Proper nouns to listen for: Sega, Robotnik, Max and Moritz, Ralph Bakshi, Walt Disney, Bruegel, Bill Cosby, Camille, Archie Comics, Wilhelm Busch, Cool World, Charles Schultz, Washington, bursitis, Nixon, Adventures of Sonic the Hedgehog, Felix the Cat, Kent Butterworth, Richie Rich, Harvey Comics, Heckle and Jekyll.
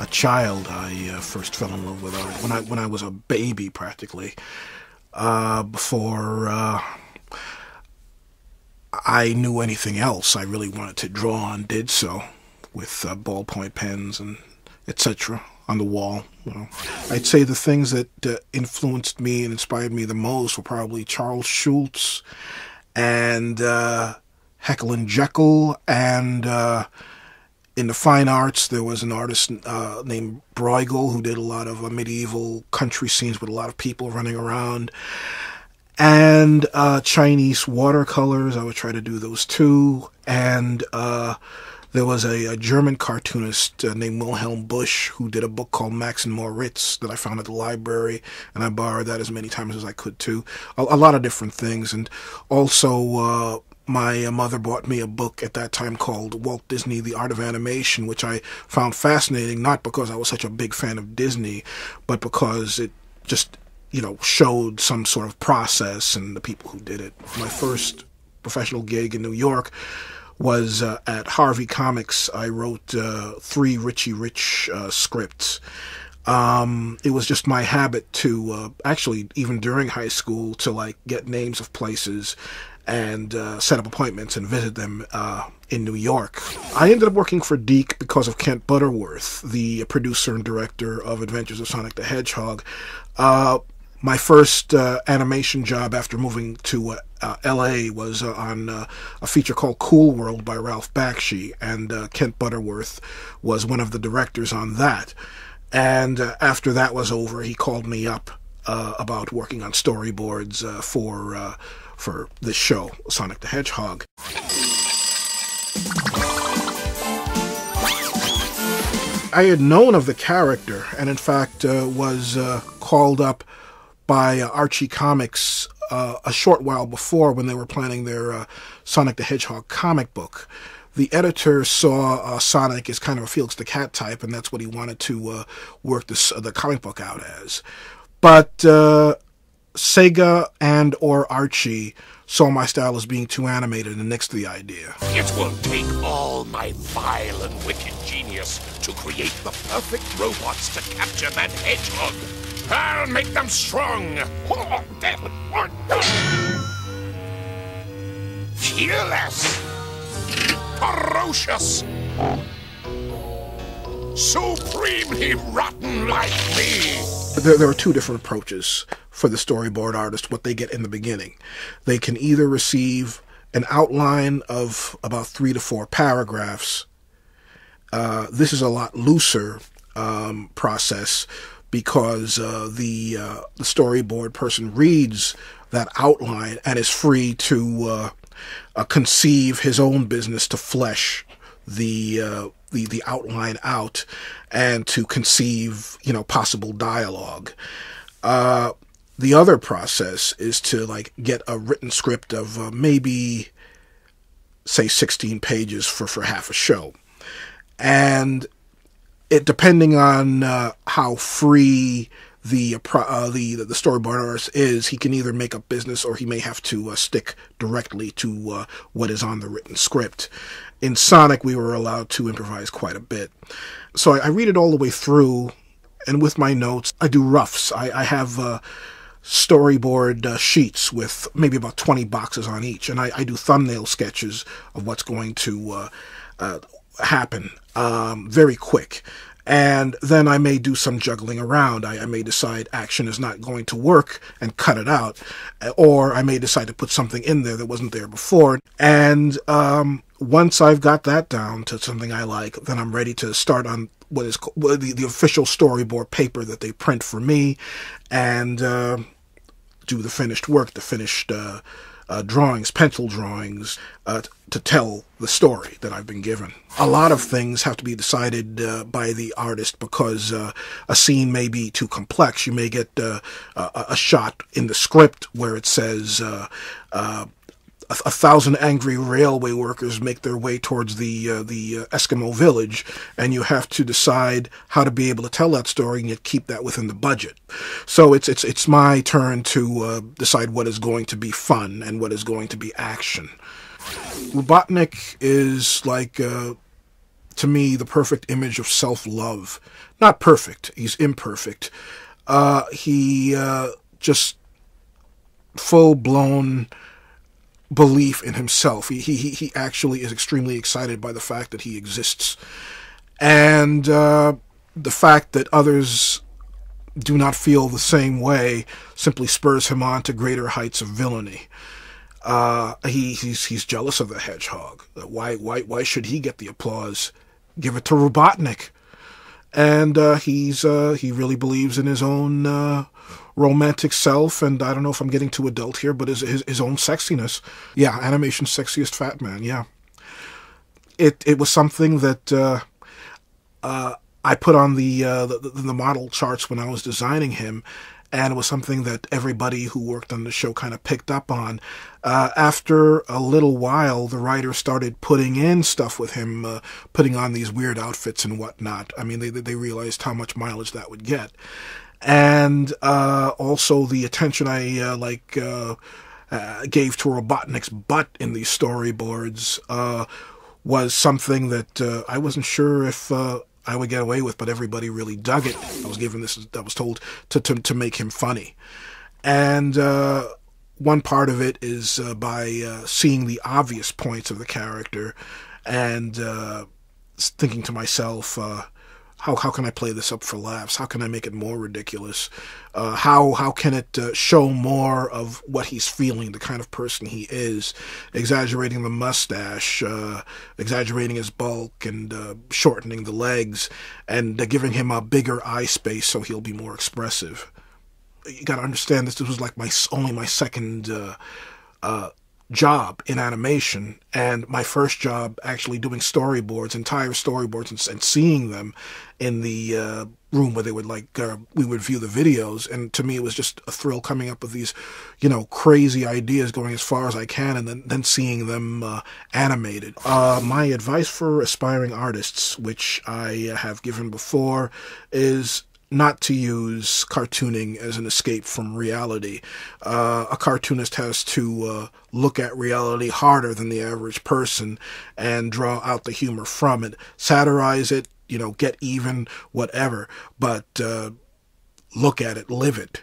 a child, I first fell in love with art when I was a baby, practically. Before I knew anything else, I really wanted to draw and did so with ballpoint pens and etc. on the wall. You know, I'd say the things that influenced me and inspired me the most were probably Charles Schultz and Heckle and Jekyll, and in the fine arts there was an artist named Bruegel who did a lot of medieval country scenes with a lot of people running around, and Chinese watercolors. I would try to do those too. And there was a German cartoonist named Wilhelm Busch who did a book called Max and Moritz that I found at the library, and I borrowed that as many times as I could too. A lot of different things. And also my mother bought me a book at that time called Walt Disney, The Art of Animation, which I found fascinating, not because I was such a big fan of Disney, but because it just, you know, showed some sort of process and the people who did it. My first professional gig in New York was at Harvey Comics. I wrote 3 Richie Rich scripts. It was just my habit to, actually, even during high school, to like get names of places and set up appointments and visit them in New York. I ended up working for Deke because of Kent Butterworth, the producer and director of Adventures of Sonic the Hedgehog. My first animation job after moving to L.A. was on a feature called Cool World by Ralph Bakshi, and Kent Butterworth was one of the directors on that. And after that was over, he called me up about working on storyboards for this show, Sonic the Hedgehog. I had known of the character, and in fact was called up by Archie Comics a short while before when they were planning their Sonic the Hedgehog comic book. The editor saw Sonic as kind of a Felix the Cat type, and that's what he wanted to work this, the comic book out as. But Sega and or Archie saw my style as being too animated and nixed the idea. It will take all my vile and wicked genius to create the perfect robots to capture that hedgehog. I'll make them strong. Fearless. Ferocious. Supremely rotten like me. There are two different approaches for the storyboard artist, what they get in the beginning. They can either receive an outline of about 3 to 4 paragraphs. This is a lot looser process, because the storyboard person reads that outline and is free to conceive his own business, to flesh the outline out and to conceive, you know, possible dialogue. The other process is to like get a written script of maybe say 16 pages for half a show, and it, depending on how free the storyboard artist is, he can either make up business or he may have to stick directly to what is on the written script. In Sonic, we were allowed to improvise quite a bit. So I read it all the way through, and with my notes, I do roughs. I have storyboard sheets with maybe about 20 boxes on each, and I do thumbnail sketches of what's going to happen very quick, and then I may do some juggling around. I may decide action is not going to work and cut it out, or I may decide to put something in there that wasn't there before. And once I've got that down to something I like, then I'm ready to start on what is the official storyboard paper that they print for me, and do the finished work, the finished drawings, pencil drawings, to tell the story that I've been given. A lot of things have to be decided by the artist, because a scene may be too complex. You may get a shot in the script where it says 1,000 angry railway workers make their way towards the Eskimo village, and you have to decide how to be able to tell that story and yet keep that within the budget. So it's my turn to decide what is going to be fun and what is going to be action. Robotnik is like to me, the perfect image of self-love. Not perfect, he's imperfect. He just full-blown belief in himself. He actually is extremely excited by the fact that he exists. And the fact that others do not feel the same way simply spurs him on to greater heights of villainy. He's jealous of the Hedgehog. Why should he get the applause? Give it to Robotnik. And he really believes in his own romantic self, and I don't know if I'm getting too adult here, but his own sexiness. Yeah, animation's sexiest fat man. Yeah, it was something that I put on the model charts when I was designing him, and it was something that everybody who worked on the show kind of picked up on. After a little while, the writer started putting in stuff with him, putting on these weird outfits and whatnot. I mean, they realized how much mileage that would get. And also the attention I gave to Robotnik's butt in these storyboards was something that I wasn't sure if I would get away with, but everybody really dug it. I was told to make him funny. And one part of it is by seeing the obvious points of the character and thinking to myself, how can I play this up for laughs? How can I make it more ridiculous? How can it show more of what he's feeling, the kind of person he is? Exaggerating the mustache, exaggerating his bulk, and shortening the legs, and giving him a bigger eye space so he'll be more expressive. You got to understand this. This was like only my second job in animation, and my first job actually doing storyboards, entire storyboards, and seeing them in the room where they would we would view the videos. And to me, it was just a thrill coming up with these, you know, crazy ideas, going as far as I can, and then seeing them animated. My advice for aspiring artists, which I have given before, is not to use cartooning as an escape from reality. A cartoonist has to look at reality harder than the average person and draw out the humor from it, satirize it, you know, get even, whatever, but look at it, live it.